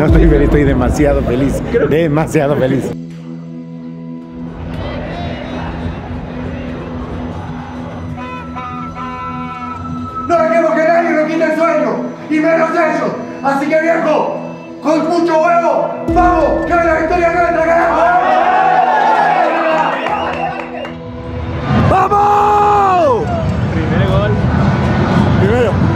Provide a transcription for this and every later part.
No estoy feliz, estoy demasiado feliz. Demasiado feliz. No dejemos que nadie nos quite el sueño, y menos ellos. Así que, viejo, con mucho huevo, vamos, que la victoria es nuestra, carajo. ¡Vamos! Primer gol. Primero.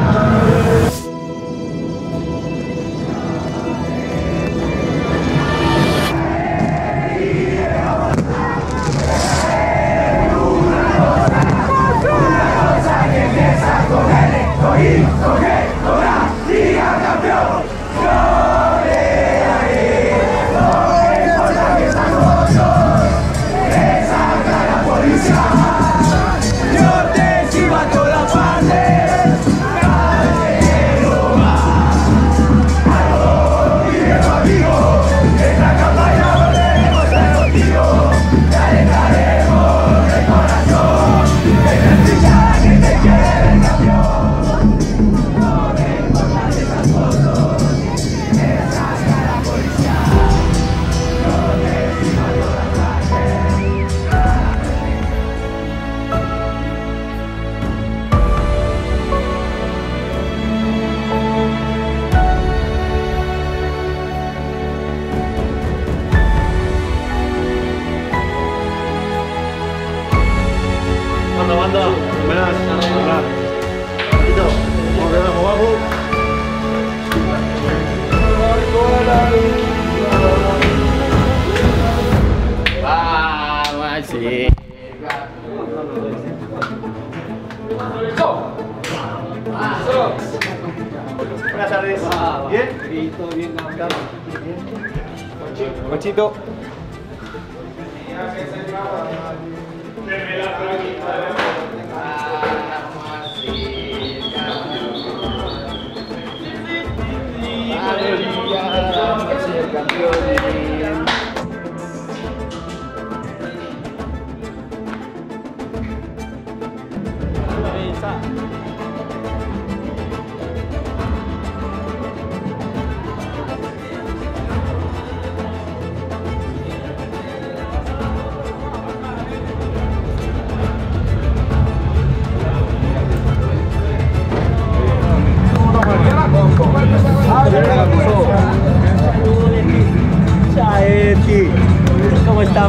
Buenas tardes. ¿Bien? ¿Todo bien? Conchito. ¿Cómo está,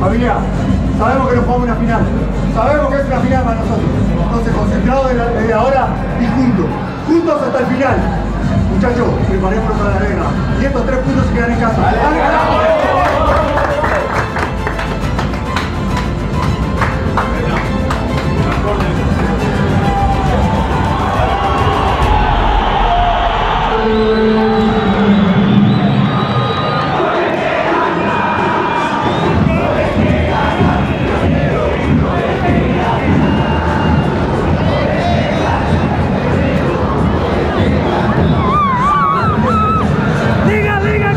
Familia, sabemos que nos jugamos una final, sabemos que es una final para nosotros, entonces concentrados desde ahora y juntos, juntos hasta el final. Muchachos, preparémonos para la arena y estos 3 puntos se quedan en casa. ¡Dale, carajo! Diga, diga,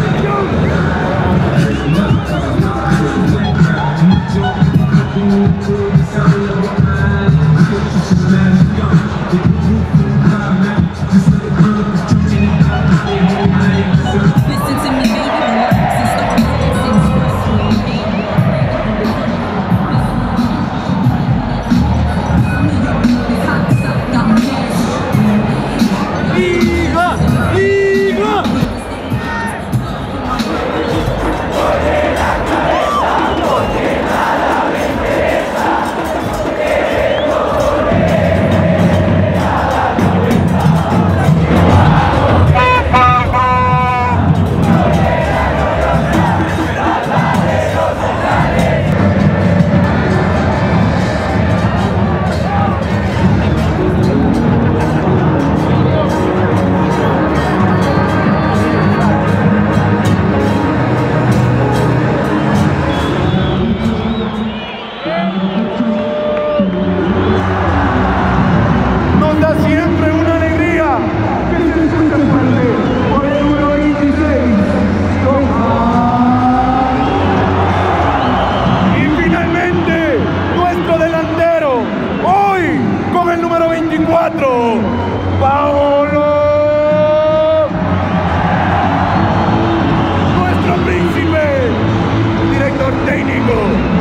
director técnico,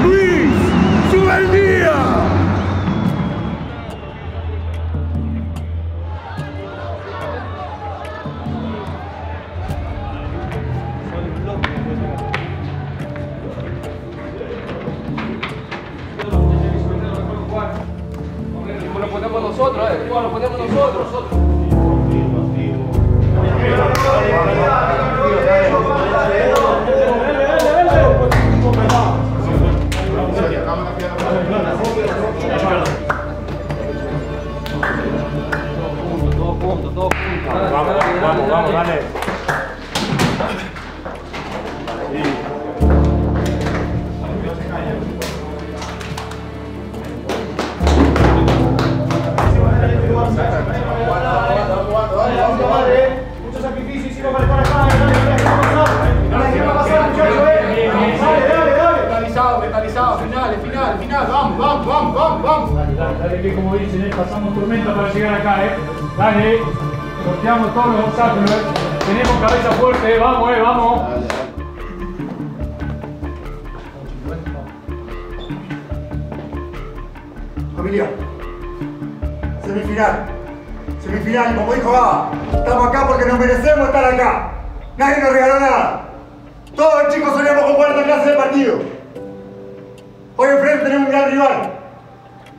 Luis Zubaldía. Lo ponemos nosotros, lo ponemos nosotros. Vamos, dale. Mucho sacrificio hicimos para estar acá. Dale, dale, metalizado, final. Vamos. Dale, que como dicen, pasamos tormenta para llegar acá, Dale. Sorteamos todos los obstáculos, Tenemos cabeza fuerte, vamos. Familia, semifinal, como dijo Gaba, estamos acá porque nos merecemos estar acá. Nadie nos regaló nada. Todos los chicos solíamos con cuarta clase de partido. Hoy enfrente tenemos un gran rival,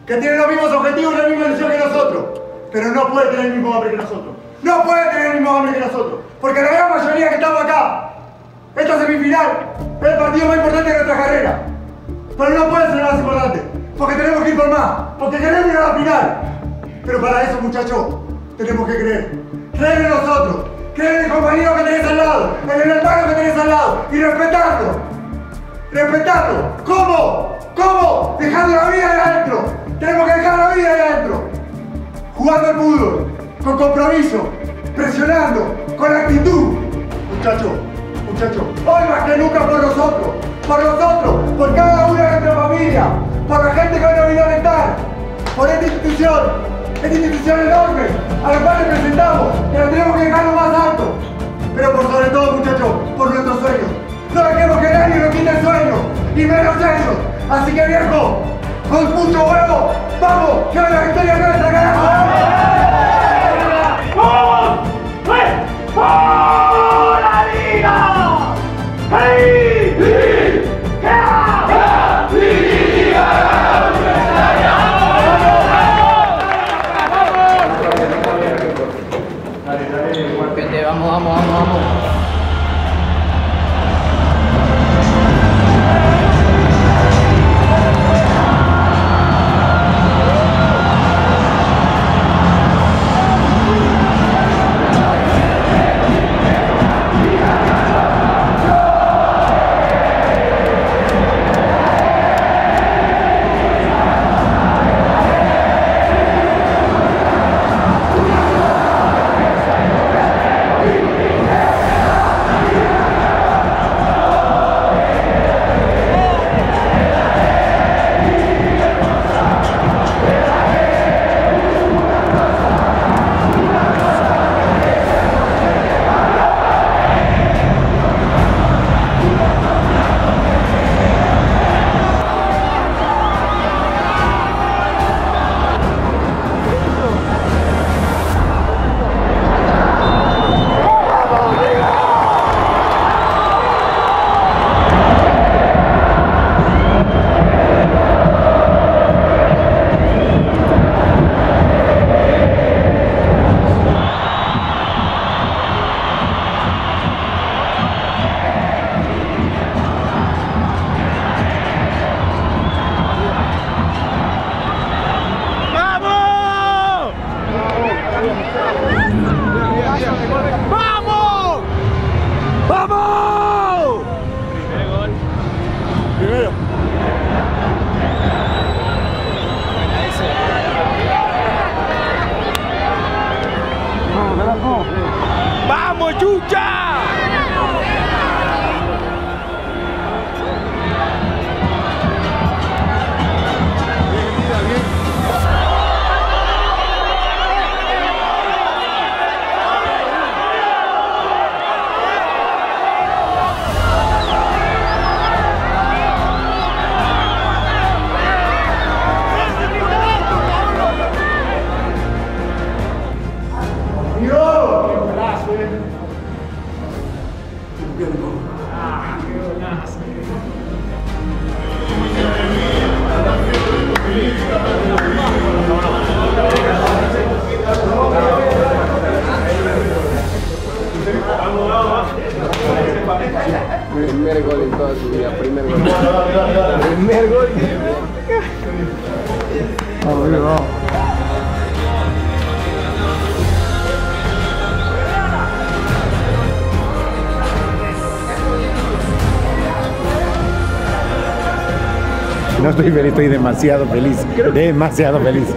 que tiene los mismos objetivos y la misma ilusión que nosotros. Pero no puede tener el mismo hambre que nosotros. No puede tener el mismo hambre que nosotros. Porque la gran mayoría que estamos acá, esta semifinal, es el partido más importante de nuestra carrera. Pero no puede ser el más importante. Porque tenemos que ir por más. Porque queremos ir a la final. Pero para eso, muchachos, tenemos que creer. Creer en nosotros. Creer en el compañero que tenés al lado. En el hermano que tenés al lado. Y respetarlo. ¿Cómo? Dejando la vida ahí adentro. Tenemos que dejar la vida ahí adentro. Jugando al fútbol, con compromiso, presionando, con actitud. Muchachos, hoy más que nunca por nosotros, por cada una de nuestra familia, por la gente que hoy nos vino a alentar, por esta institución enorme, a la cual representamos, que la tenemos que dejar lo más alto. Pero por sobre todo, muchachos, por nuestros sueños. No dejemos que nadie nos quite el sueño, y menos ellos. Así que viejo, con mucho huevo, vamos, que la victoria es nuestra, carajo. ¡Vamos! ¡Por la liga! ¡Ahí! ¡La liga! ¡Dale! Vamos. Primer gol. No estoy feliz, estoy demasiado feliz.